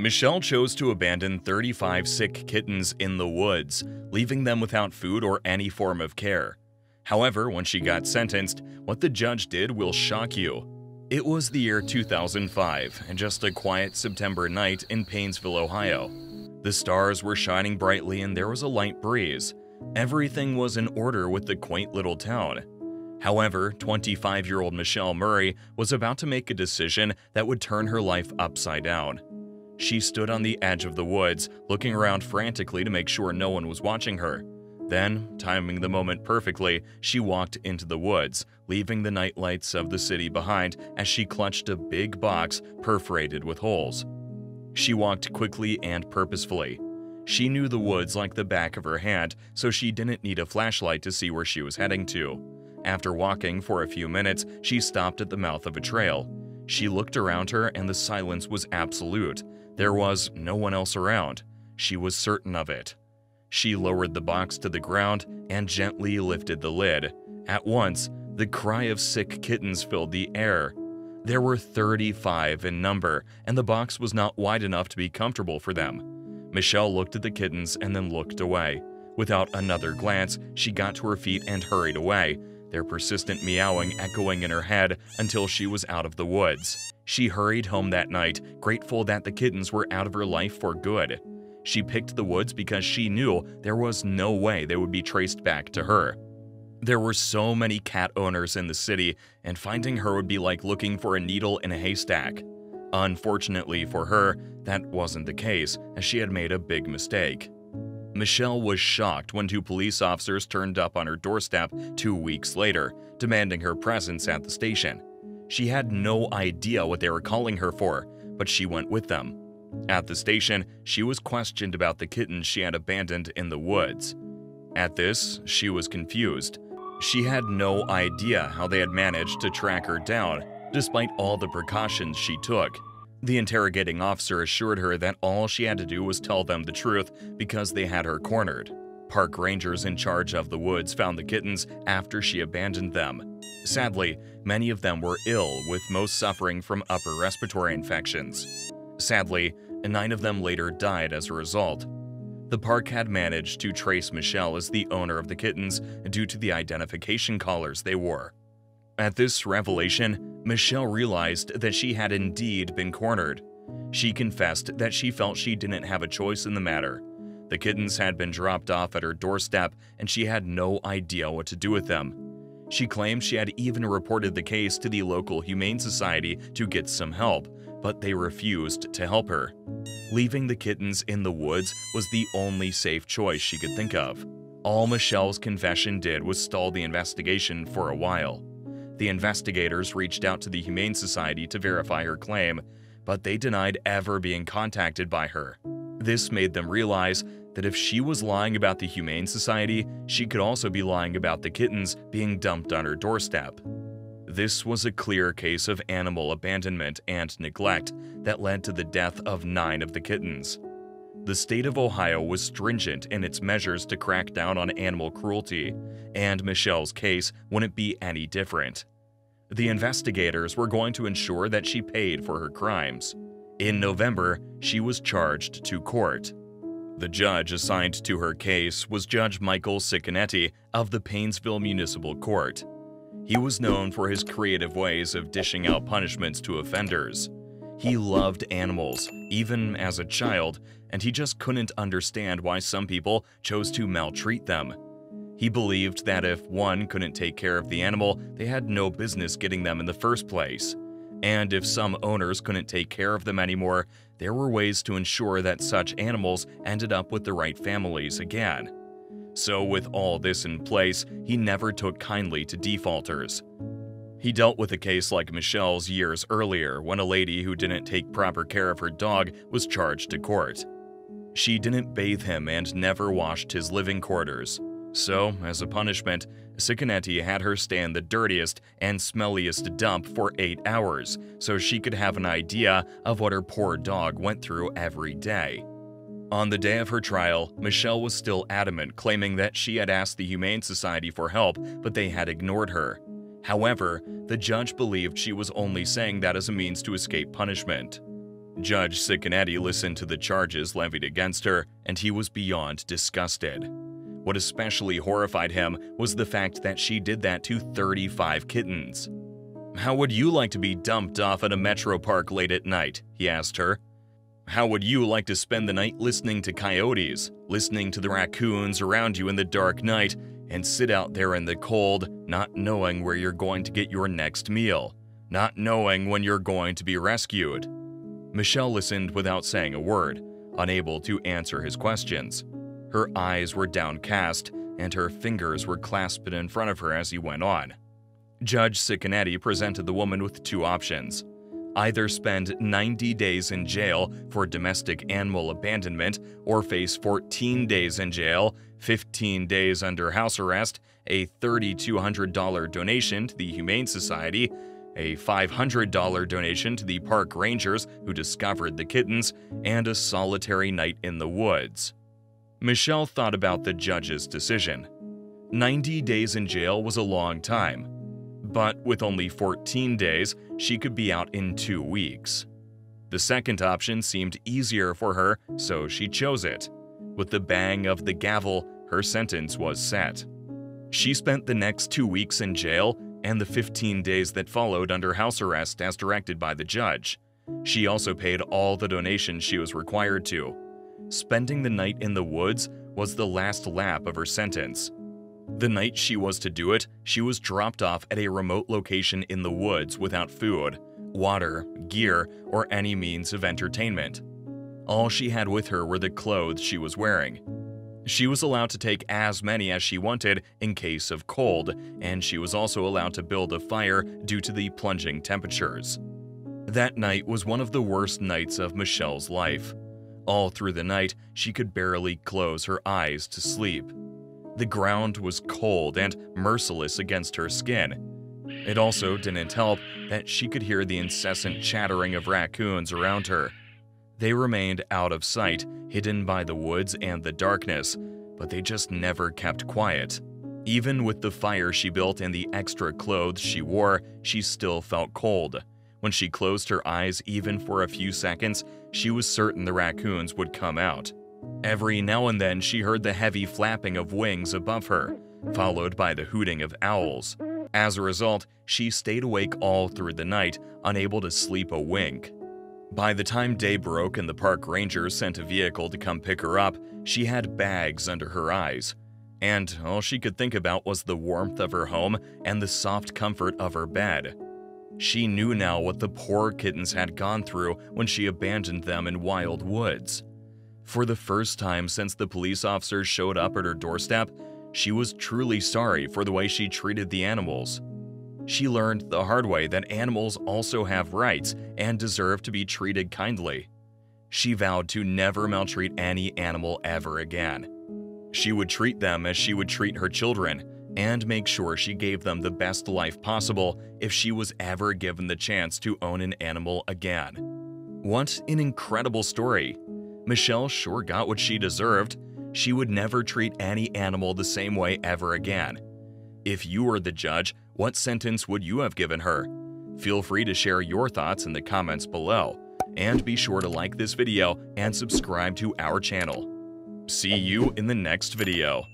Michelle chose to abandon 35 sick kittens in the woods, leaving them without food or any form of care. However, when she got sentenced, what the judge did will shock you. It was the year 2005, and just a quiet September night in Painesville, Ohio. The stars were shining brightly and there was a light breeze. Everything was in order with the quaint little town. However, 25-year-old Michelle Murray was about to make a decision that would turn her life upside down. She stood on the edge of the woods, looking around frantically to make sure no one was watching her. Then, timing the moment perfectly, she walked into the woods, leaving the night lights of the city behind as she clutched a big box perforated with holes. She walked quickly and purposefully. She knew the woods like the back of her hand, so she didn't need a flashlight to see where she was heading to. After walking for a few minutes, she stopped at the mouth of a trail. She looked around her and the silence was absolute. There was no one else around. She was certain of it. She lowered the box to the ground and gently lifted the lid. At once, the cry of sick kittens filled the air. There were 35 in number, and the box was not wide enough to be comfortable for them. Michelle looked at the kittens and then looked away. Without another glance, she got to her feet and hurried away, their persistent meowing echoing in her head until she was out of the woods. She hurried home that night, grateful that the kittens were out of her life for good. She picked the woods because she knew there was no way they would be traced back to her. There were so many cat owners in the city, and finding her would be like looking for a needle in a haystack. Unfortunately for her, that wasn't the case, as she had made a big mistake. Michelle was shocked when 2 police officers turned up on her doorstep 2 weeks later, demanding her presence at the station. She had no idea what they were calling her for, but she went with them. At the station, she was questioned about the kittens she had abandoned in the woods. At this, she was confused. She had no idea how they had managed to track her down, despite all the precautions she took. The interrogating officer assured her that all she had to do was tell them the truth because they had her cornered. Park rangers in charge of the woods found the kittens after she abandoned them. Sadly, many of them were ill, with most suffering from upper respiratory infections. Sadly, 9 of them later died as a result. The park had managed to trace Michelle as the owner of the kittens due to the identification collars they wore. At this revelation, Michelle realized that she had indeed been cornered. She confessed that she felt she didn't have a choice in the matter. The kittens had been dropped off at her doorstep and she had no idea what to do with them. She claimed she had even reported the case to the local Humane Society to get some help, but they refused to help her. Leaving the kittens in the woods was the only safe choice she could think of. All Michelle's confession did was stall the investigation for a while. The investigators reached out to the Humane Society to verify her claim, but they denied ever being contacted by her. This made them realize that if she was lying about the Humane Society, she could also be lying about the kittens being dumped on her doorstep. This was a clear case of animal abandonment and neglect that led to the death of 9 of the kittens. The state of Ohio was stringent in its measures to crack down on animal cruelty, and Michelle's case wouldn't be any different. The investigators were going to ensure that she paid for her crimes. In November, she was charged to court. The judge assigned to her case was Judge Michael Cicconetti of the Painesville Municipal Court. He was known for his creative ways of dishing out punishments to offenders. He loved animals, even as a child, and he just couldn't understand why some people chose to maltreat them. He believed that if one couldn't take care of the animal, they had no business getting them in the first place. And if some owners couldn't take care of them anymore, there were ways to ensure that such animals ended up with the right families again. So with all this in place, he never took kindly to defaulters. He dealt with a case like Michelle's years earlier when a lady who didn't take proper care of her dog was charged to court. She didn't bathe him and never washed his living quarters. So, as a punishment, Cicconetti had her stay in the dirtiest and smelliest dump for 8 hours so she could have an idea of what her poor dog went through every day. On the day of her trial, Michelle was still adamant, claiming that she had asked the Humane Society for help, but they had ignored her. However, the judge believed she was only saying that as a means to escape punishment. Judge Cicconetti listened to the charges levied against her, and he was beyond disgusted. What especially horrified him was the fact that she did that to 35 kittens. "How would you like to be dumped off at a metro park late at night?" he asked her. "How would you like to spend the night listening to coyotes, listening to the raccoons around you in the dark night, and sit out there in the cold, not knowing where you're going to get your next meal, not knowing when you're going to be rescued?" Michelle listened without saying a word, unable to answer his questions. Her eyes were downcast, and her fingers were clasped in front of her as he went on. Judge Cicconetti presented the woman with two options: either spend 90 days in jail for domestic animal abandonment, or face 14 days in jail, 15 days under house arrest, a $3,200 donation to the Humane Society, a $500 donation to the park rangers who discovered the kittens, and a solitary night in the woods. Michelle thought about the judge's decision. 90 days in jail was a long time, but with only 14 days, she could be out in 2 weeks. The second option seemed easier for her, so she chose it. With the bang of the gavel, her sentence was set. She spent the next 2 weeks in jail and the 15 days that followed under house arrest as directed by the judge. She also paid all the donations she was required to. Spending the night in the woods was the last lap of her sentence. The night she was to do it, she was dropped off at a remote location in the woods without food, water, gear, or any means of entertainment. All she had with her were the clothes she was wearing. She was allowed to take as many as she wanted in case of cold, and she was also allowed to build a fire due to the plunging temperatures. That night was one of the worst nights of Michelle's life. All through the night, she could barely close her eyes to sleep. The ground was cold and merciless against her skin. It also didn't help that she could hear the incessant chattering of raccoons around her. They remained out of sight, hidden by the woods and the darkness, but they just never kept quiet. Even with the fire she built and the extra clothes she wore, she still felt cold. When she closed her eyes even for a few seconds, she was certain the raccoons would come out. Every now and then, she heard the heavy flapping of wings above her, followed by the hooting of owls. As a result, she stayed awake all through the night, unable to sleep a wink. By the time day broke and the park ranger sent a vehicle to come pick her up, she had bags under her eyes. And all she could think about was the warmth of her home and the soft comfort of her bed. She knew now what the poor kittens had gone through when she abandoned them in wild woods. For the first time since the police officers showed up at her doorstep, she was truly sorry for the way she treated the animals. She learned the hard way that animals also have rights and deserve to be treated kindly. She vowed to never maltreat any animal ever again. She would treat them as she would treat her children and make sure she gave them the best life possible if she was ever given the chance to own an animal again. What an incredible story! Michelle sure got what she deserved. She would never treat any animal the same way ever again. If you were the judge, what sentence would you have given her? Feel free to share your thoughts in the comments below. And be sure to like this video and subscribe to our channel. See you in the next video.